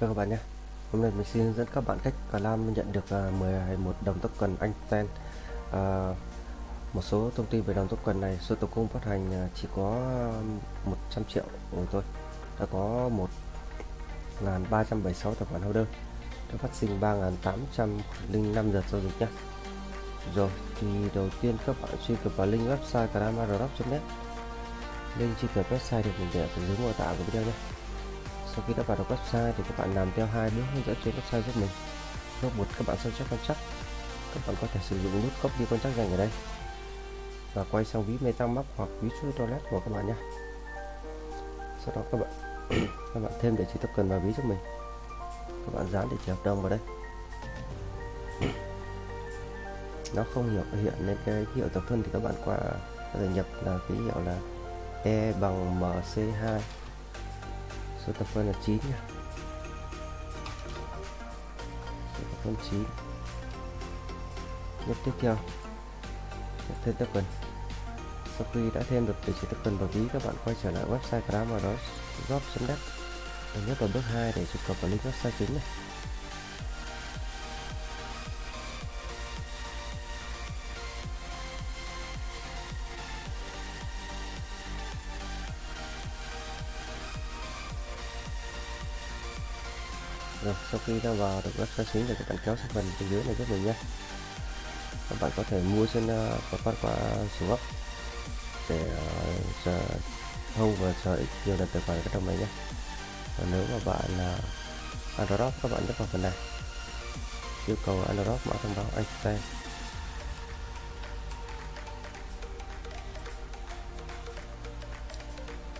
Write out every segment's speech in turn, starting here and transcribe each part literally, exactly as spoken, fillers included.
Chào các bạn nhé. Hôm nay mình xin hướng dẫn các bạn cách claim nhận được mười một đồng token Einstein. À, một số thông tin về đồng token này, số tổng cung phát hành chỉ có một trăm triệu rồi thôi. Đã có một nghìn ba trăm bảy mươi sáu tài khoản holder, đã phát sinh ba nghìn tám trăm linh năm lượt giao dịch nhé. Rồi thì đầu tiên các bạn truy cập vào link website claim airdrop chấm net. Link truy cập website được mình để ở phần dưới mô tả của video nhé. Sau khi đã vào được website thì các bạn làm theo hai bước hướng dẫn trên website giúp mình. Bước một, các bạn sao chép contract. Các bạn có thể sử dụng nút copy contract dành ở đây và quay sang ví MetaMask hoặc ví wallet của các bạn nhé. Sau đó các bạn các bạn thêm địa chỉ token vào ví giúp mình. Các bạn dán địa chỉ hợp đồng vào đây. Nó không hiểu hiện lên cái ký hiệu tập thân thì các bạn qua các bạn nhập là ký hiệu là E bằng M C hai. Số tập phân là chín nha. Số tập phân chín. Nhấp tiếp theo. Nhấp thêm tập phân. Sau khi đã thêm được địa chỉ tập phân vào ví, các bạn quay trở lại website claim airdrop chấm net. Và nhấp vào bước hai để truy cập vào link website chính này. Rồi, sau khi đã vào được website chính thì các bạn kéo sang phần dưới này giúp mình nhé. Các bạn có thể mua trên uh, qua qua xuống góc để chờ uh, hâu và chờ nhiều lần tài khoản các đồng này nhé. Còn nếu mà bạn là uh, airdrop, các bạn nhấp vào phần này, yêu cầu airdrop mã thông báo Einstein.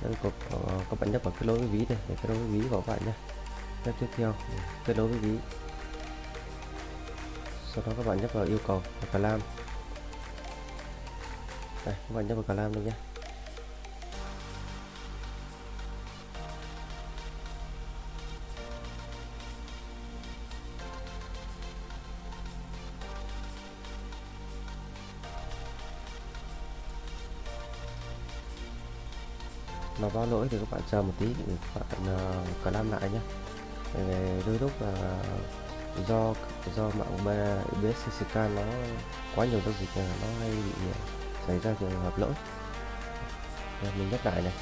Yêu cầu uh, các bạn nhấp vào kết nối ví này để kết nối ví của các bạn nhé. Tiếp theo kết nối với ví, sau đó các bạn nhấp vào yêu cầu và claim. Đây, các bạn nhấp vào claim luôn nhé. Mà báo lỗi thì các bạn chờ một tí để các bạn uh, claim lại nhé. Đôi lúc là do do mạng B S C scan nó quá nhiều giao dịch, nó hay bị xảy ra trường hợp lỗi. Rồi mình nhắc lại này,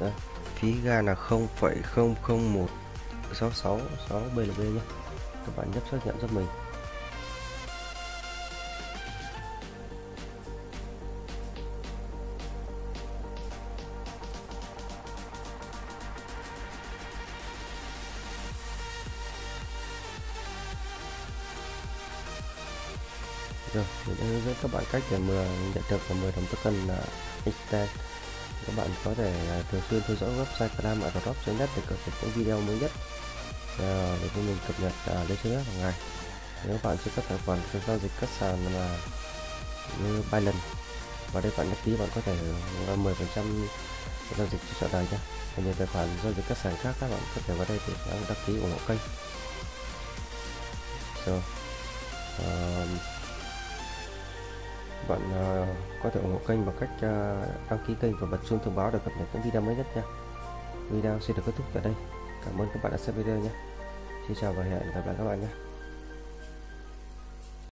đó, phí ga là không phẩy không không một sáu sáu sáu B L B nhé. Các bạn nhấp xác nhận cho mình. Rồi, mình đã hướng dẫn các bạn cách để mười nhận được và mười đồng token là Einstein. Các bạn có thể thường xuyên theo dõi website claim airdrop chấm net để cập nhật những video mới nhất để chúng mình cập nhật lên trên hàng ngày. Nếu bạn chưa có tài khoản trên giao dịch các sàn là như Binance và đây bạn nhấp tí, bạn có thể mười phần trăm giao dịch trên sàn này nhé. Còn nhiều tài khoản giao dịch các sàn khác các bạn có thể vào đây để đăng ký ủng hộ kênh. Rồi so, uh, bạn uh, có thể ủng hộ kênh bằng cách uh, đăng ký kênh và bật chuông thông báo để cập nhật những video mới nhất nha. Video xin được kết thúc tại đây. Cảm ơn các bạn đã xem video nhé. Xin chào và hẹn gặp lại các bạn nhé.